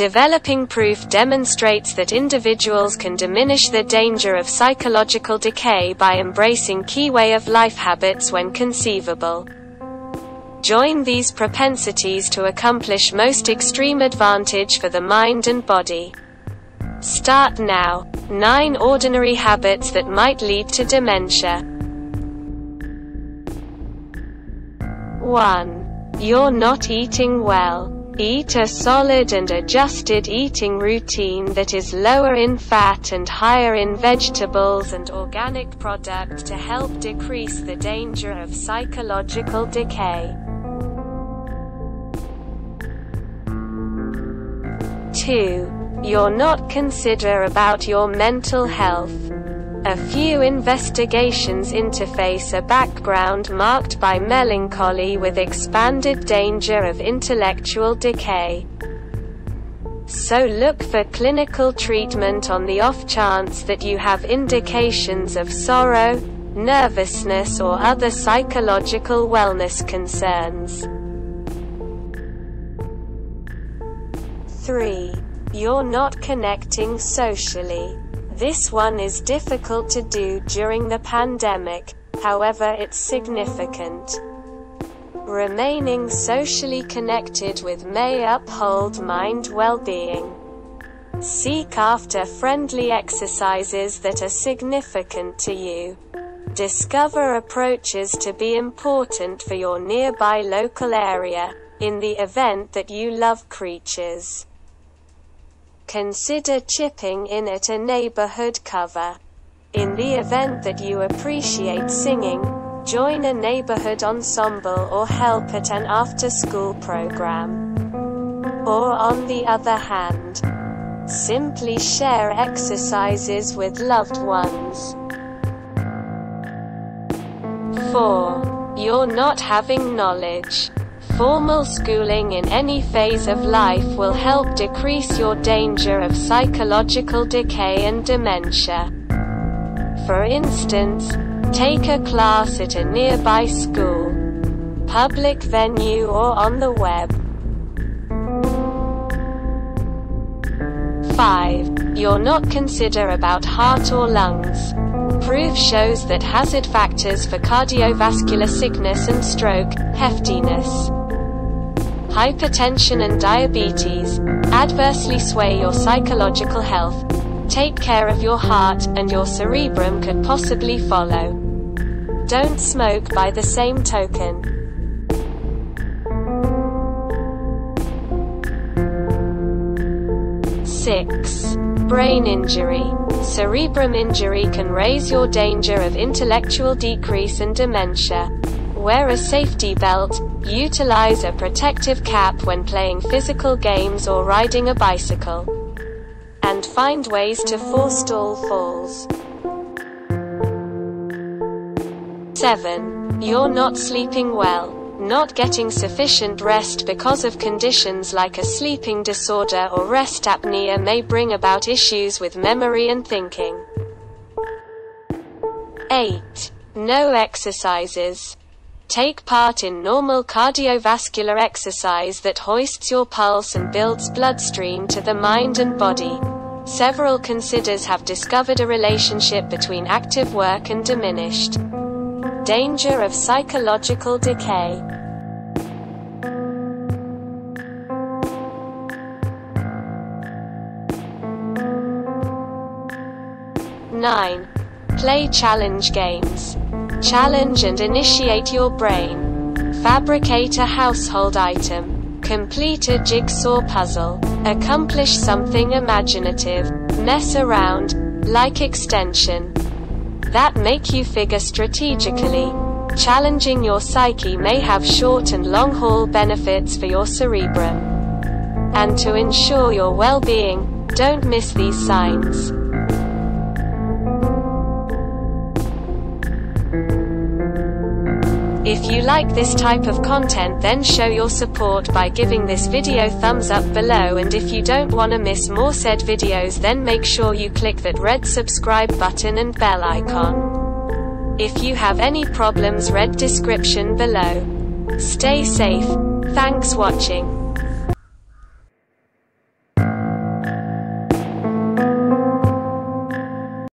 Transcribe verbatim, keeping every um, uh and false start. Developing proof demonstrates that individuals can diminish the danger of psychological decay by embracing key way-of-life habits when conceivable. Join these propensities to accomplish most extreme advantage for the mind and body. Start now. nine Ordinary habits that might lead to dementia. one You're not eating well. Eat a solid and adjusted eating routine that is lower in fat and higher in vegetables and organic products to help decrease the danger of psychological decay. two You're not considerate about your mental health. A few investigations interface a background marked by melancholy with expanded danger of intellectual decay. So look for clinical treatment on the off chance that you have indications of sorrow, nervousness or other psychological wellness concerns. three You're not connecting socially. This one is difficult to do during the pandemic, however it's significant. Remaining socially connected with may uphold mind well-being. Seek after friendly exercises that are significant to you. Discover approaches to be important for your nearby local area, in the event that you love creatures. Consider chipping in at a neighborhood cover. In the event that you appreciate singing, join a neighborhood ensemble or help at an after-school program. Or on the other hand, simply share exercises with loved ones. four You're not having knowledge. Formal schooling in any phase of life will help decrease your danger of psychological decay and dementia. For instance, take a class at a nearby school, public venue or on the web. five You're not considerate about heart or lungs. Proof shows that hazard factors for cardiovascular sickness and stroke, heftiness, hypertension and diabetes, adversely sway your psychological health. Take care of your heart, and your cerebrum could possibly follow. Don't smoke by the same token. six Brain injury. Cerebrum injury can raise your danger of intellectual decrease and dementia. Wear a safety belt, utilize a protective cap when playing physical games or riding a bicycle, and find ways to forestall falls. seven You're not sleeping well. Not getting sufficient rest because of conditions like a sleeping disorder or rest apnea may bring about issues with memory and thinking. eight No exercises. Take part in normal cardiovascular exercise that hoists your pulse and builds bloodstream to the mind and body. Several considers have discovered a relationship between active work and diminished danger of psychological decay. nine Play challenge games. Challenge and initiate your brain. Fabricate a household item. Complete a jigsaw puzzle. Accomplish something imaginative. Mess around, like extension, that make you figure strategically. Challenging your psyche may have short and long haul benefits for your cerebrum. And to ensure your well-being, don't miss these signs. If you like this type of content, then show your support by giving this video thumbs up below, and if you don't wanna miss more said videos, then make sure you click that red subscribe button and bell icon. If you have any problems, read description below. Stay safe. Thanks watching.